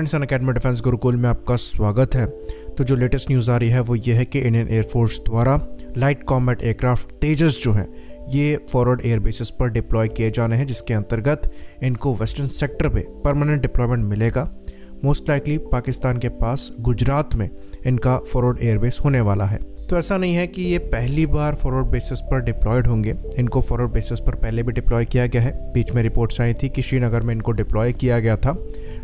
Friends, Unacademy defence Gurukul में आपका स्वागत है। तो जो लेटेस्ट न्यूज़ आ रही है वो ये है कि इंडियन एयरफोर्स द्वारा लाइट कॉम्बैट एयरक्राफ्ट तेजस जो हैं ये फॉरवर्ड एयर बेसिस पर डिप्लॉय किए जाने हैं, जिसके अंतर्गत इनको वेस्टर्न सेक्टर पे परमानेंट डिप्लॉयमेंट मिलेगा। मोस्ट लाइकली पाकिस्तान के पास गुजरात में इनका फॉरवर्ड एयरबेस होने वाला है। तो ऐसा नहीं है कि ये पहली बार फॉरवर्ड बेसिस पर डिप्लॉयड होंगे, इनको फॉरवर्ड बेसिस पर पहले भी डिप्लॉय किया गया है। बीच में रिपोर्ट्स आई थी कि श्रीनगर में इनको डिप्लॉय किया गया था,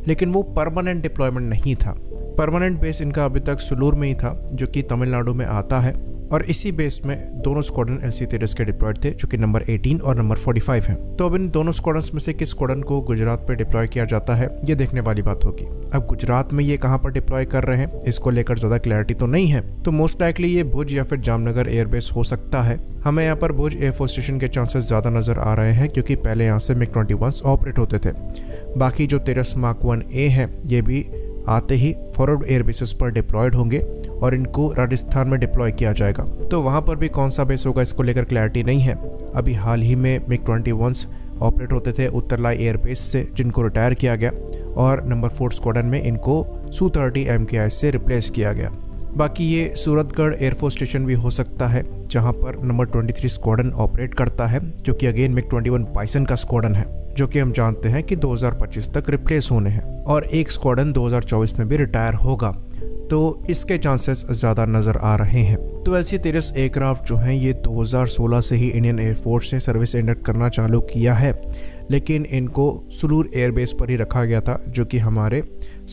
लेकिन वो परमानेंट डिप्लॉयमेंट नहीं था। परमानेंट बेस इनका अभी तक सुलूर में ही था, जो कि तमिलनाडु में आता है, और इसी बेस में दोनों स्क्वाड्रन एलसी तेजस के डिप्लॉयड थे, जो कि नंबर 18 और नंबर 45 हैं। तो अब इन दोनों स्क्वाड्रन्स में से किस स्क्वाड्रन को गुजरात पर डिप्लॉय किया जाता है, ये देखने वाली बात होगी। अब गुजरात में ये कहाँ पर डिप्लॉय कर रहे हैं, इसको लेकर ज़्यादा क्लैरिटी तो नहीं है। तो मोस्ट लाइकली ये भुज या फिर जामनगर एयरबेस हो सकता है। हमें यहाँ पर भुज एयरफोर्स स्टेशन के चांसेस ज़्यादा नज़र आ रहे हैं, क्योंकि पहले यहाँ से मिग-21 ऑपरेट होते थे। बाकी जो तेजस मार्क 1A है, ये भी आते ही फॉरवर्ड एयर बेसिस पर डिप्लॉयड होंगे और इनको राजस्थान में डिप्लॉय किया जाएगा। तो वहाँ पर भी कौन सा बेस होगा, इसको लेकर क्लैरिटी नहीं है। अभी हाल ही में मिग-21 ऑपरेट होते थे उत्तरलाई एयर बेस से, जिनको रिटायर किया गया, और नंबर 4 स्क्वाड्रन में इनको Su-30 MKI से रिप्लेस किया गया। बाकी ये सूरतगढ़ एयरफोर्स स्टेशन भी हो सकता है, जहाँ पर नंबर 23 स्क्वाड्रन ऑपरेट करता है, जो कि अगेन मिग-21 बाइसन का स्क्वाड्रन है, जो कि हम जानते हैं कि 2025 तक रिप्लेस होने हैं, और एक स्क्वाड्रन 2024 में भी रिटायर होगा। तो इसके चांसेस ज़्यादा नज़र आ रहे हैं। तो एलसी तेजस एयरक्राफ्ट जो हैं ये 2016 से ही इंडियन एयरफोर्स ने सर्विस इंडक्ट करना चालू किया है, लेकिन इनको सुलूर एयरबेस पर ही रखा गया था, जो कि हमारे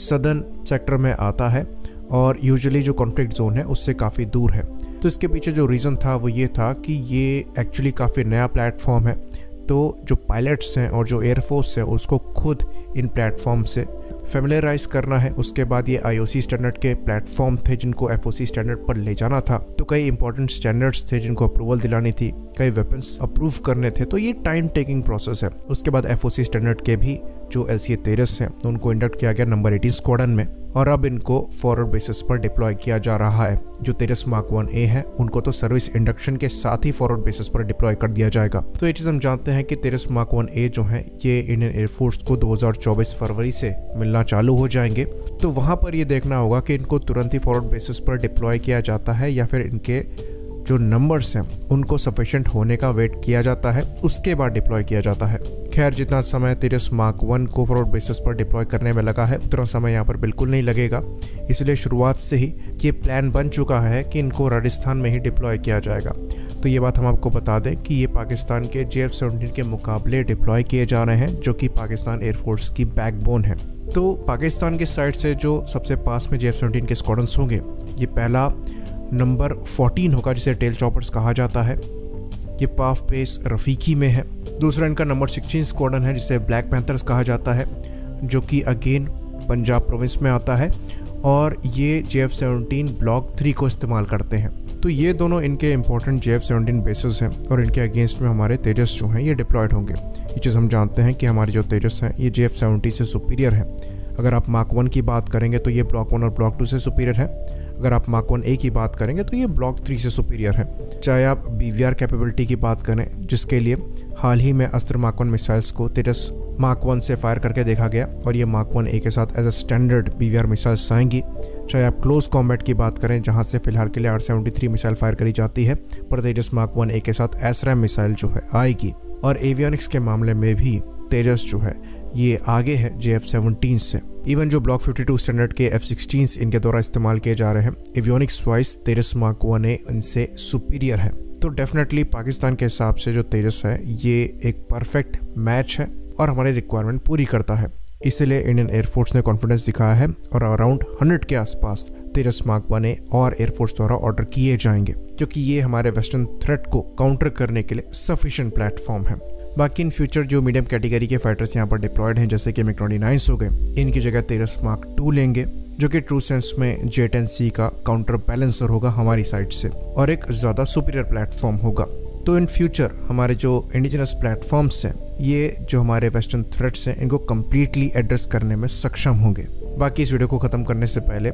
सदर्न सेक्टर में आता है और यूजुअली जो कॉन्फ्लिक्ट जोन है उससे काफ़ी दूर है। तो इसके पीछे जो रीज़न था वो ये था कि ये एक्चुअली काफ़ी नया प्लेटफॉर्म है, तो जो पायलट्स हैं और जो एयरफोर्स है उसको खुद इन प्लेटफॉर्म से फेमिलियराइज करना है। उसके बाद ये IOC स्टैंडर्ड के प्लेटफॉर्म थे, जिनको FOC स्टैंडर्ड पर ले जाना था। तो कई इंपॉर्टेंट स्टैंडर्ड्स थे जिनको अप्रूवल दिलानी थी, कई वेपन्स अप्रूव करने थे, तो ये टाइम टेकिंग प्रोसेस है। उसके बाद FOC स्टैंडर्ड के भी जो LCA-13 हैं उनको इंडक्ट किया गया नंबर 18 स्क्वाड्रन में, और अब इनको फॉरवर्ड बेसिस पर डिप्लॉय किया जा रहा है। जो तेजस मार्क 1A है उनको तो सर्विस इंडक्शन के साथ ही फॉरवर्ड बेसिस पर डिप्लॉय कर दिया जाएगा। तो ये चीज़ हम जानते हैं कि तेजस मार्क 1A जो है ये इंडियन एयरफोर्स को 2024 फरवरी से मिलना चालू हो जाएंगे। तो वहाँ पर ये देखना होगा कि इनको तुरंत ही फॉरवर्ड बेसिस पर डिप्लॉय किया जाता है या फिर इनके जो नंबर्स हैं उनको सफिशेंट होने का वेट किया जाता है, उसके बाद डिप्लॉय किया जाता है। खैर, जितना समय तेजस मार्क 1 को फॉरवर्ड बेसिस पर डिप्लॉय करने में लगा है उतना समय यहाँ पर बिल्कुल नहीं लगेगा, इसलिए शुरुआत से ही ये प्लान बन चुका है कि इनको राजस्थान में ही डिप्लॉय किया जाएगा। तो ये बात हम आपको बता दें कि ये पाकिस्तान के JF-17 के मुकाबले डिप्लॉय किए जा रहे हैं, जो कि पाकिस्तान एयरफोर्स की बैकबोन है। तो पाकिस्तान के साइड से जो सबसे पास में JF-17 के स्क्वाड्रन्स होंगे, ये पहला नंबर 14 होगा, जिसे टेल चॉपर्स कहा जाता है। ये पाफ बेस रफीकी में है। दूसरा इनका नंबर 16 स्क्वाड्रन है, जिसे ब्लैक पैंथर्स कहा जाता है, जो कि अगेन पंजाब प्रोविंस में आता है, और ये JF-17 ब्लॉक 3 को इस्तेमाल करते हैं। तो ये दोनों इनके इंपॉर्टेंट JF-17 बेसेस हैं, और इनके अगेंस्ट में हमारे तेजस जो हैं ये डिप्लॉयड होंगे। ये चीज़ हम जानते हैं कि हमारे जो तेजस हैं ये JF-17 से सुपीरियर है। अगर आप मार्क 1 की बात करेंगे तो ये ब्लॉक 1 और ब्लॉक 2 से सुपीरियर है। अगर आप मार्क 1A की बात करेंगे तो ये ब्लॉक 3 से सुपीरियर है। चाहे आप BVR कैपेबिलिटी की बात करें, जिसके लिए हाल ही में अस्त्र मार्क 1 मिसाइल्स को तेजस मार्क 1 से फायर करके देखा गया, और ये मार्क 1A के साथ as a standard BVR missiles आएंगी। चाहे आप क्लोज कॉम्बैट की बात करें, जहां से फिलहाल के लिए R-73 मिसाइल फायर करी जाती है, पर तेजस मार्क 1A के साथ ASRAAM मिसाइल जो है आएगी। और एवियनिक्स के मामले में भी तेजस जो है ये आगे है JF-17 से। इवन जो ब्लॉक 52 स्टैंडर्ड के F-16 इनके द्वारा इस्तेमाल किए जा रहे हैं, avionics wise Tejas mark 1A इनसे सुपीरियर है। तो डेफिनेटली पाकिस्तान के हिसाब से जो तेजस है ये एक परफेक्ट मैच है और हमारी रिक्वायरमेंट पूरी करता है, इसीलिए इंडियन एयरफोर्स ने कॉन्फिडेंस दिखाया है, और अराउंड 100 के आसपास तेजस मार्क 1A और एयरफोर्स द्वारा ऑर्डर किए जाएंगे, क्योंकि ये हमारे वेस्टर्न थ्रेट को काउंटर करने के लिए सफिशिएंट प्लेटफॉर्म है। बाकी इन फ्यूचर जो मीडियम कैटेगरी के फाइटर्स यहाँ पर डिप्लॉयड हैं, जैसे कि MiG-29 हो गए, इनकी जगह तेजस मार्क 2 लेंगे, जो कि ट्रू सेंस में J-10C का काउंटर बैलेंसर होगा हमारी साइड से, और एक ज़्यादा सुपीरियर प्लेटफॉर्म होगा। तो इन फ्यूचर हमारे जो इंडिजिनस प्लेटफॉर्म्स हैं ये जो हमारे वेस्टर्न थ्रेट्स हैं इनको कम्प्लीटली एड्रेस करने में सक्षम होंगे। बाकी इस वीडियो को ख़त्म करने से पहले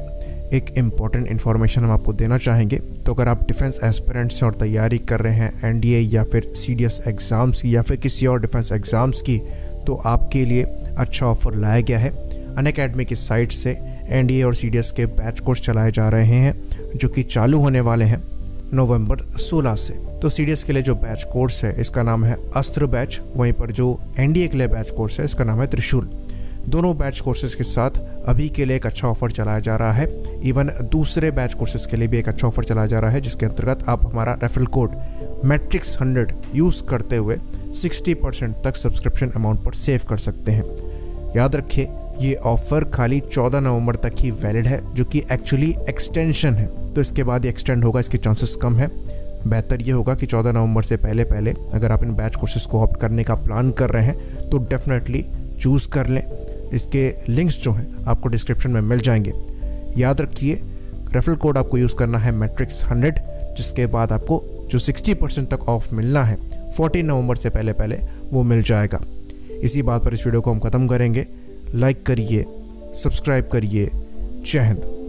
एक इम्पॉर्टेंट इन्फॉर्मेशन हम आपको देना चाहेंगे। तो अगर आप डिफेंस एस्पिरेंट्स और तैयारी कर रहे हैं NDA या फिर CDS एग्ज़ाम्स की या फिर किसी और डिफेंस एग्ज़ाम्स की, तो आपके लिए अच्छा ऑफर लाया गया है। अनअकैडमी की साइट से एनडीए और सीडीएस के बैच कोर्स चलाए जा रहे हैं जो कि चालू होने वाले हैं नवंबर 16 से। तो सीडीएस के लिए जो बैच कोर्स है इसका नाम है अस्त्र बैच, वहीं पर जो एनडीए के लिए बैच कोर्स है इसका नाम है त्रिशूल। दोनों बैच कोर्सेज के साथ अभी के लिए एक अच्छा ऑफर चलाया जा रहा है, इवन दूसरे बैच कोर्सेज के लिए भी एक अच्छा ऑफर चलाया जा रहा है जिसके अंतर्गत आप हमारा रेफरल कोड MATRIX10 यूज़ करते हुए 60% तक सब्सक्रिप्शन अमाउंट पर सेव कर सकते हैं। याद रखिए ये ऑफ़र खाली 14 नवंबर तक ही वैलिड है जो कि एक्चुअली एक्सटेंशन है, तो इसके बाद ये एक्सटेंड होगा, इसके चांसेस कम है। बेहतर ये होगा कि 14 नवंबर से पहले अगर आप इन बैच कोर्सेज को ऑप्ट करने का प्लान कर रहे हैं तो डेफिनेटली चूज़ कर लें। इसके लिंक्स जो हैं आपको डिस्क्रिप्शन में मिल जाएंगे। याद रखिए रेफरल कोड आपको यूज़ करना है MATRIX10, जिसके बाद आपको जो 60% तक ऑफ मिलना है 14 नवंबर से पहले वो मिल जाएगा। इसी बात पर इस वीडियो को हम ख़त्म करेंगे। लाइक करिए, सब्सक्राइब करिए। जय हिंद।